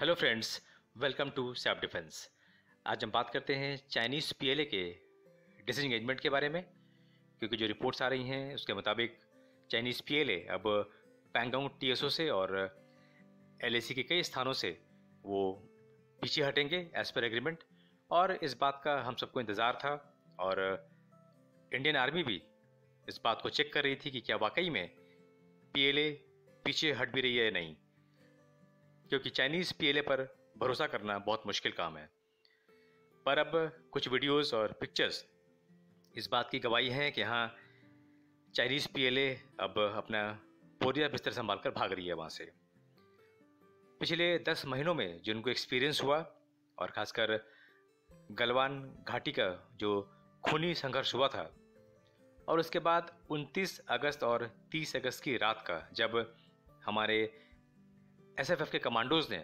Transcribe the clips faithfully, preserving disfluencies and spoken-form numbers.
Hello friends, welcome to self defence. आज हम बात करते हैं चाइनीज़ पीएलए के डिसएंगेजमेंट के बारे में, क्योंकि जो रिपोर्ट्स आ रही हैं उसके मुताबिक चाइनीज़ पीएलए अब पैंगोंग टीएसओ से और एलएसी के कई स्थानों से वो पीछे हटेंगे एज पर एग्रीमेंट। और इस बात का हम सबको इंतज़ार था और इंडियन आर्मी भी इस बात को चेक कर रही थी कि क्या वाकई में पीएलए पीछे हट भी रही है या नहीं, क्योंकि चाइनीज़ पीएलए पर भरोसा करना बहुत मुश्किल काम है। पर अब कुछ वीडियोस और पिक्चर्स इस बात की गवाही हैं कि हाँ, चाइनीज़ पीएलए अब अपना बोरिया बिस्तर संभाल कर भाग रही है वहाँ से। पिछले दस महीनों में जिनको एक्सपीरियंस हुआ और ख़ासकर गलवान घाटी का जो खूनी संघर्ष हुआ था, और उसके बाद उनतीस अगस्त और तीस अगस्त की रात का, जब हमारे एसएफएफ के कमांडोज ने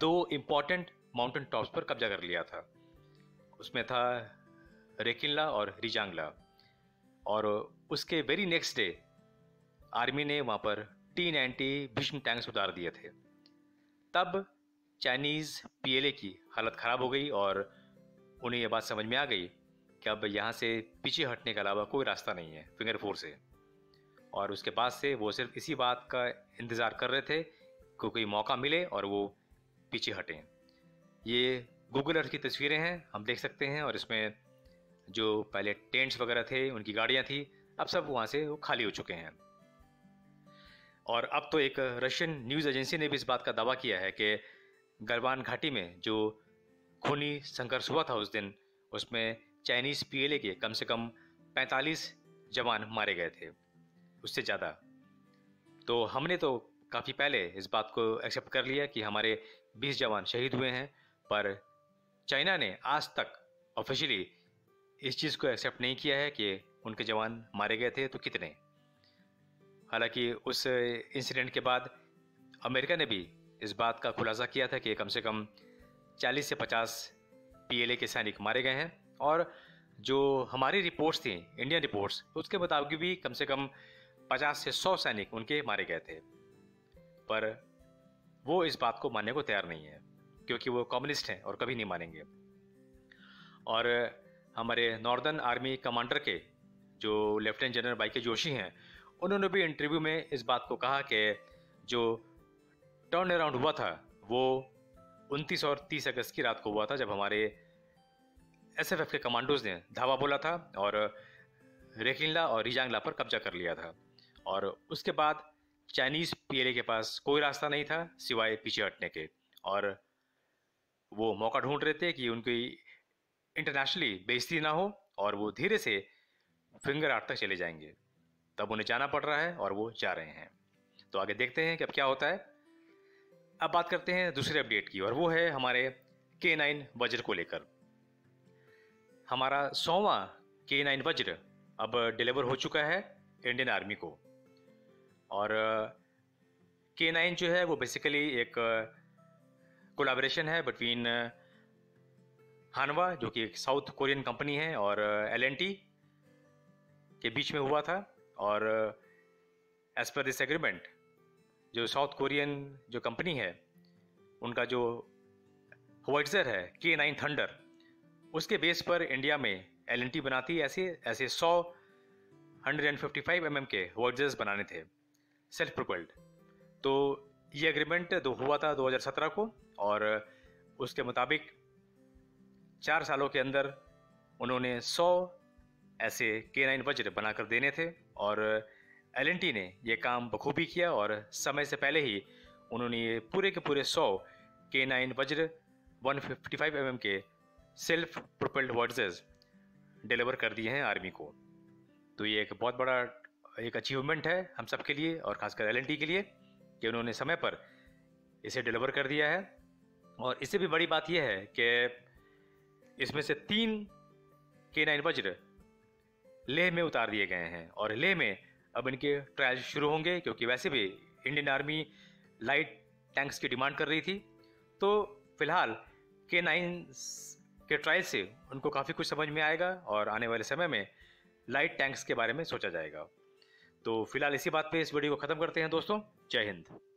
दो इम्पॉर्टेंट माउंटेन टॉप्स पर कब्जा कर लिया था। उसमें था रेकिनला और रिजांग ला, और उसके वेरी नेक्स्ट डे आर्मी ने वहाँ पर टी नाइंटी भीष्म टैंक्स उतार दिए थे। तब चाइनीज़ पीएलए की हालत ख़राब हो गई और उन्हें यह बात समझ में आ गई कि अब यहाँ से पीछे हटने के अलावा कोई रास्ता नहीं है फिंगर फोर से। और उसके बाद से वो सिर्फ इसी बात का इंतज़ार कर रहे थे को कोई मौका मिले और वो पीछे हटें। ये गूगल अर्थ की तस्वीरें हैं, हम देख सकते हैं, और इसमें जो पहले टेंट्स वगैरह थे, उनकी गाड़ियां थी, अब सब वहाँ से वो खाली हो चुके हैं। और अब तो एक रशियन न्यूज़ एजेंसी ने भी इस बात का दावा किया है कि गलवान घाटी में जो खूनी संघर्ष हुआ था उस दिन, उसमें चाइनीज़ पीएलए के कम से कम पैंतालीस जवान मारे गए थे, उससे ज़्यादा। तो हमने तो काफ़ी पहले इस बात को एक्सेप्ट कर लिया कि हमारे बीस जवान शहीद हुए हैं, पर चाइना ने आज तक ऑफिशियली इस चीज़ को एक्सेप्ट नहीं किया है कि उनके जवान मारे गए थे तो कितने। हालांकि उस इंसिडेंट के बाद अमेरिका ने भी इस बात का खुलासा किया था कि कम से कम चालीस से पचास पीएलए के सैनिक मारे गए हैं, और जो हमारी रिपोर्ट्स थी, इंडियन रिपोर्ट्स, उसके मुताबिक भी कम से कम पचास से सौ सैनिक उनके मारे गए थे। पर वो इस बात को मानने को तैयार नहीं है, क्योंकि वो कम्युनिस्ट हैं और कभी नहीं मानेंगे। और हमारे नॉर्दर्न आर्मी कमांडर के जो लेफ्टिनेंट जनरल बी के जोशी हैं, उन्होंने भी इंटरव्यू में इस बात को कहा कि जो टर्न अराउंड हुआ था वो उनतीस और तीस अगस्त की रात को हुआ था, जब हमारे एसएफएफ के कमांडोज ने धावा बोला था और रेकिनला और रिजांगला पर कब्जा कर लिया था। और उसके बाद चाइनीज़ पीएलए के पास कोई रास्ता नहीं था सिवाय पीछे हटने के, और वो मौका ढूंढ रहे थे कि उनकी इंटरनेशनली बेइज्जती ना हो और वो धीरे से फिंगर आर्ट तक चले जाएंगे। तब उन्हें जाना पड़ रहा है और वो जा रहे हैं। तो आगे देखते हैं कि अब क्या होता है। अब बात करते हैं दूसरे अपडेट की, और वो है हमारे के नाइन वज्र को लेकर। हमारा सौवां के नाइन वज्र अब डिलीवर हो चुका है इंडियन आर्मी को। और के नाइन जो है वो बेसिकली एक कोलाब्रेशन है बिटवीन हानवा, जो कि एक साउथ कोरियन कंपनी है, और एल एंड टी के बीच में हुआ था। और एज पर दिस एग्रीमेंट, जो साउथ कोरियन जो कंपनी है, उनका जो होवाइट्जर है के नाइन थंडर, उसके बेस पर इंडिया में एल एंड टी बनाती ऐसे ऐसे सौ एक सौ पचपन एमएम के होवाइट्जर्स बनाने थे, सेल्फ प्रोपेल्ड। तो ये एग्रीमेंट तो हुआ था दो हज़ार सत्रह को, और उसके मुताबिक चार सालों के अंदर उन्होंने सौ ऐसे के नाइन वज्र बनाकर देने थे, और एल एंड टी ने ये काम बखूबी किया और समय से पहले ही उन्होंने ये पूरे के पूरे सौ के नाइन वज्र एक सौ पचपन एमएम के सेल्फ प्रोपेल्ड होवाइट्जर्स डिलीवर कर दिए हैं आर्मी को। तो ये एक बहुत बड़ा एक अचीवमेंट है हम सब के लिए, और खासकर एल एंड टी के लिए, कि उन्होंने समय पर इसे डिलीवर कर दिया है। और इससे भी बड़ी बात यह है कि इसमें से तीन के नाइन वज्र लेह में उतार दिए गए हैं, और लेह में अब इनके ट्रायल शुरू होंगे, क्योंकि वैसे भी इंडियन आर्मी लाइट टैंक्स की डिमांड कर रही थी। तो फिलहाल के नाइन के ट्रायल से उनको काफ़ी कुछ समझ में आएगा, और आने वाले समय में लाइट टैंक्स के बारे में सोचा जाएगा। तो फिलहाल इसी बात पे इस वीडियो को ख़त्म करते हैं दोस्तों। जय हिंद।